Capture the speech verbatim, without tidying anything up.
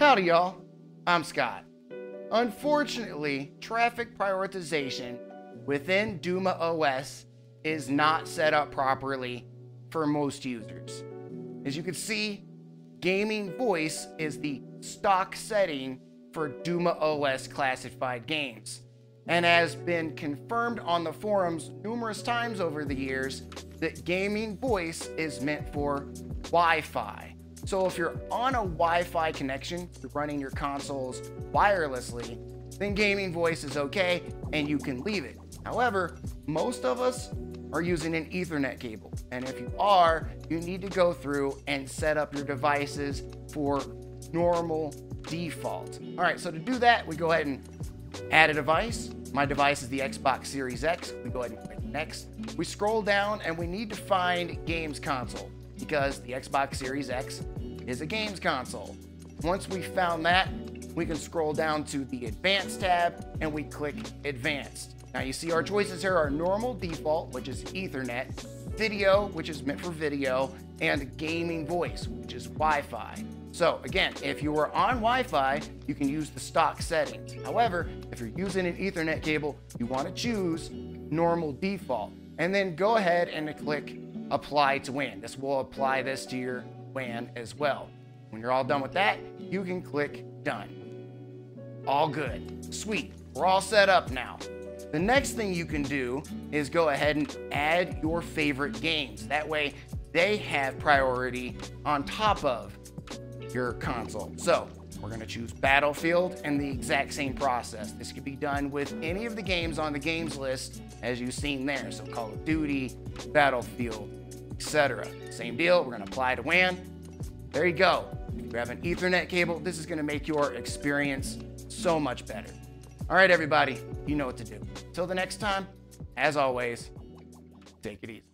Howdy y'all, I'm Scott. Unfortunately, traffic prioritization within Duma O S is not set up properly for most users. As you can see, Gaming Voice is the stock setting for Duma O S classified games, and has been confirmed on the forums numerous times over the years that Gaming Voice is meant for Wi-Fi. So if you're on a Wi-Fi connection, you're running your consoles wirelessly, then Gaming Voice is okay and you can leave it. However, most of us are using an Ethernet cable, and if you are, you need to go through and set up your devices for normal default. All right, so to do that, we go ahead and add a device. My device is the Xbox Series X. We go ahead and click next. We scroll down and we need to find games console, because the Xbox Series X is a games console. Once we found that, we can scroll down to the advanced tab and we click advanced. Now you see our choices here are normal default, which is Ethernet, video, which is meant for video, and gaming voice, which is Wi-Fi. So again, if you are on Wi-Fi, you can use the stock settings. However, if you're using an Ethernet cable, you want to choose normal default, and then go ahead and click apply to W A N. This will apply this to your W A N as well. When you're all done with that, you can click done. All good, sweet, we're all set up now. The next thing you can do is go ahead and add your favorite games. That way they have priority on top of your console. So we're gonna choose Battlefield and the exact same process. This could be done with any of the games on the games list as you've seen there. So Call of Duty, Battlefield, et cetera. Same deal, we're gonna apply to W A N. There you go. If you have an Ethernet cable, this is gonna make your experience so much better. All right, everybody, you know what to do. Till the next time, as always, take it easy.